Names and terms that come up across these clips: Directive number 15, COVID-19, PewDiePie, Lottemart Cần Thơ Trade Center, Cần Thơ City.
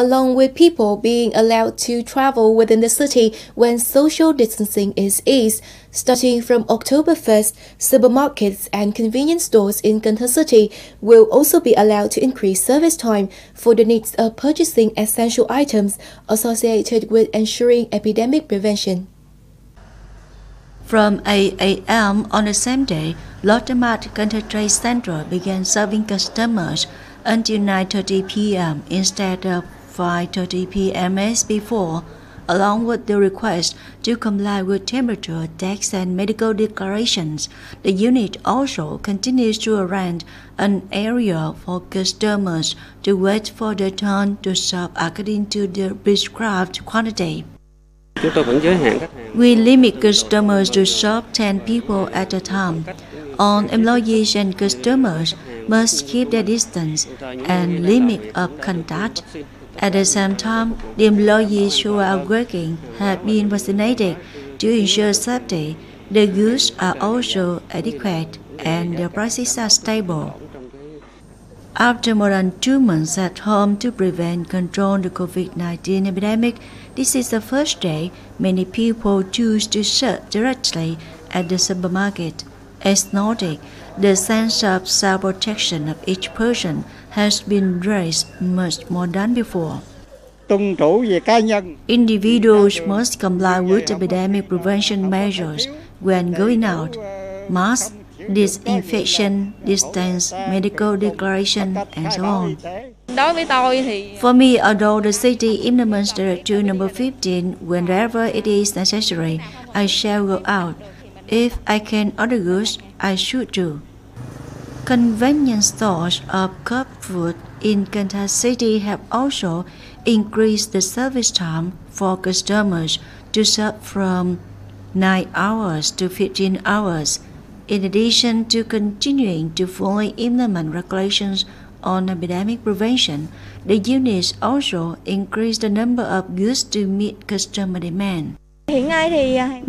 along with people being allowed to travel within the city when social distancing is eased. Starting from October 1st, supermarkets and convenience stores in Cần Thơ City will also be allowed to increase service time for the needs of purchasing essential items associated with ensuring epidemic prevention. From 8 a.m. on the same day, Lottemart Cần Thơ Trade Center began serving customers until 9:30 p.m. instead of 5:30 p.m. as before, along with the request to comply with temperature tags and medical declarations. The unit also continues to arrange an area for customers to wait for their turn to shop according to the prescribed quantity. We limit customers to shop 10 people at a time. All employees and customers must keep their distance and limit of contact. At the same time, the employees who are working have been vaccinated to ensure safety. The goods are also adequate and the prices are stable. After more than 2 months at home to prevent and control the COVID-19 epidemic, this is the first day many people choose to shop directly at the supermarket. As noted, the sense of self-protection of each person has been raised much more than before. Individuals must comply with epidemic prevention measures when going out. Masks, disinfection, distance, medical declaration, and so on. For me, although the city implements Directive number 15 whenever it is necessary, I shall go out. If I can order goods, I should do. Convenience stores of curbed food in Cần Thơ City have also increased the service time for customers to shop from 9 hours to 15 hours. In addition to continuing to fully implement regulations on epidemic prevention, the units also increased the number of goods to meet customer demand.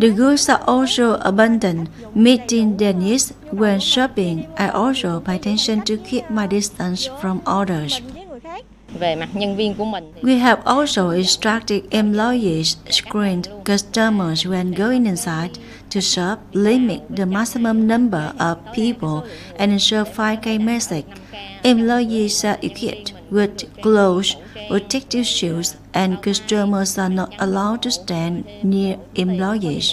The goods are also abundant, meeting their needs when shopping. I also pay attention to keep my distance from others. We have also instructed employees screened customers when going inside to shop, limit the maximum number of people, and ensure 5K message. Employees are equipped with gloves, protective shields, and customers are not allowed to stand near employees.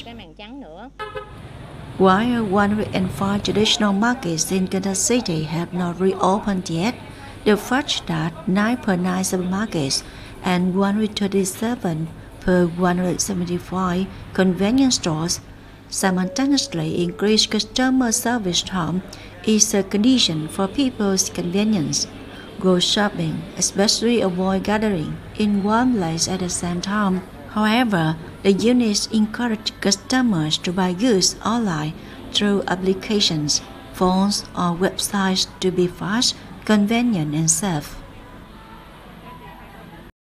While 105 traditional markets in Cần Thơ City have not reopened yet, the fact that 9 per 9 supermarkets and 137 per 175 convenience stores simultaneously increase customer service time is a condition for people's convenience. Go shopping, especially avoid gathering in one place at the same time. However, the units encourage customers to buy goods online through applications, phones, or websites to be fast, convenient, and safe.